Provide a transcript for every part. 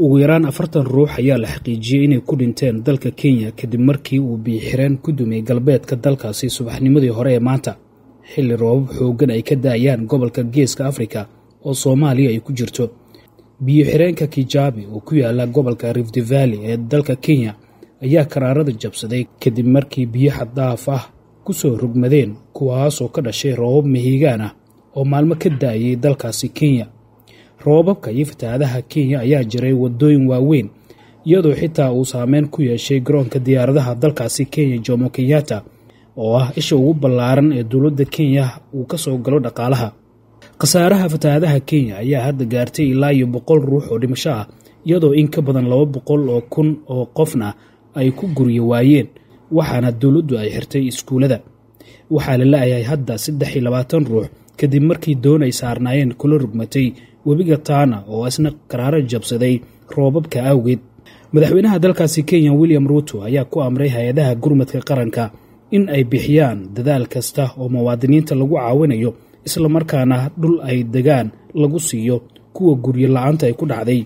ويران أفرتن روح أيها الحقيقية إنه كودنتين دلك كينيا كدمركي وبيحران كدومي قلبات كدلك عصي صباح نمدي هراء مانتا حل روب حوقنا يكدا أيان قبل كجيس كأفريكا أو صوماليا يكجرتو بيحران ككيجابي وكويا لا قبل كريفت فالي دلك كينيا أيها كرارد الجبسدي كدمركي بيحد ضعفه كسو رقمدين كواس وكذا شيء روب مهيجانا أو معلم كدا أي دلك عصي كينيا roobabka iyo fatahaadaha Kenya ayaa jiray wadooyin waaweyn iyadoo xitaa uu saameyn ku yeeshay garoonka diyaaradaha dalkaasi Kenya Jomo Kenyatta oo ah isha ugu ballaaran ee dawladda Kenya uu ka soo galo dhaqaalaha. Qasaaraha fatahaadaha Kenya ayaa hadda gaartay ilaa 100 ruux oo dhimasho ah iyadoo in ka badan 200,000 oo qofna ay ku guryo waayeen waxaana dawladdu ay xirtay iskuulada. Waxaa la la'yahay hadda 23 ruux kadib markii doonay saarnaayeen kula rugmatay webiga Tana oo asna qaraar jabsaday roobabka awgeed. Madaxweynaha dalkaasi Kenya William Ruto ayaa ku amray hay'adaha gurmadka qaranka in ay bixiyaan dadaal kasta oo muwaadiniinta lagu caawinayo isla markaana dhul ay degaan lagu siiyo kuwa guryo la'aanta ay ku dhacday.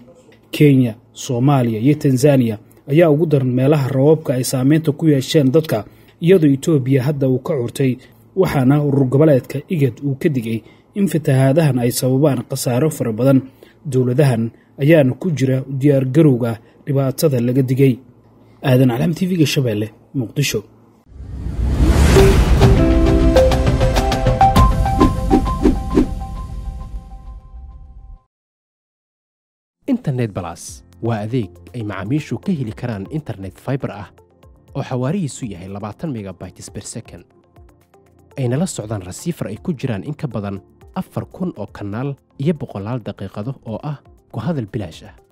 Kenya, Soomaaliya iyo Tanzania ayaa ugu daran meelaha roobabka ay saameynta ku yeesheen dadka iyadoo Ethiopia hadda uu ka curtay waxaana urur goboleedka IGAD uu ka digay in fatahaadahan ay sababaan qasaaro fara badan dawladahan ayaana ku jira diyaar garowga dhibaatada laga digay. Aadan Calam TV-ga Shabeelle, Muqdisho. Internet Plus waa adeeg ay macaamiishu ka heli karaan internet fiber ah oo xawaarihiisu yahay 20 megabytes per second ayna la socdaan receiver ay ku jiraan in ka badan 4,000 oo kanaal iyo 100 daqiiqado oo ah ku hadal bilaash ah.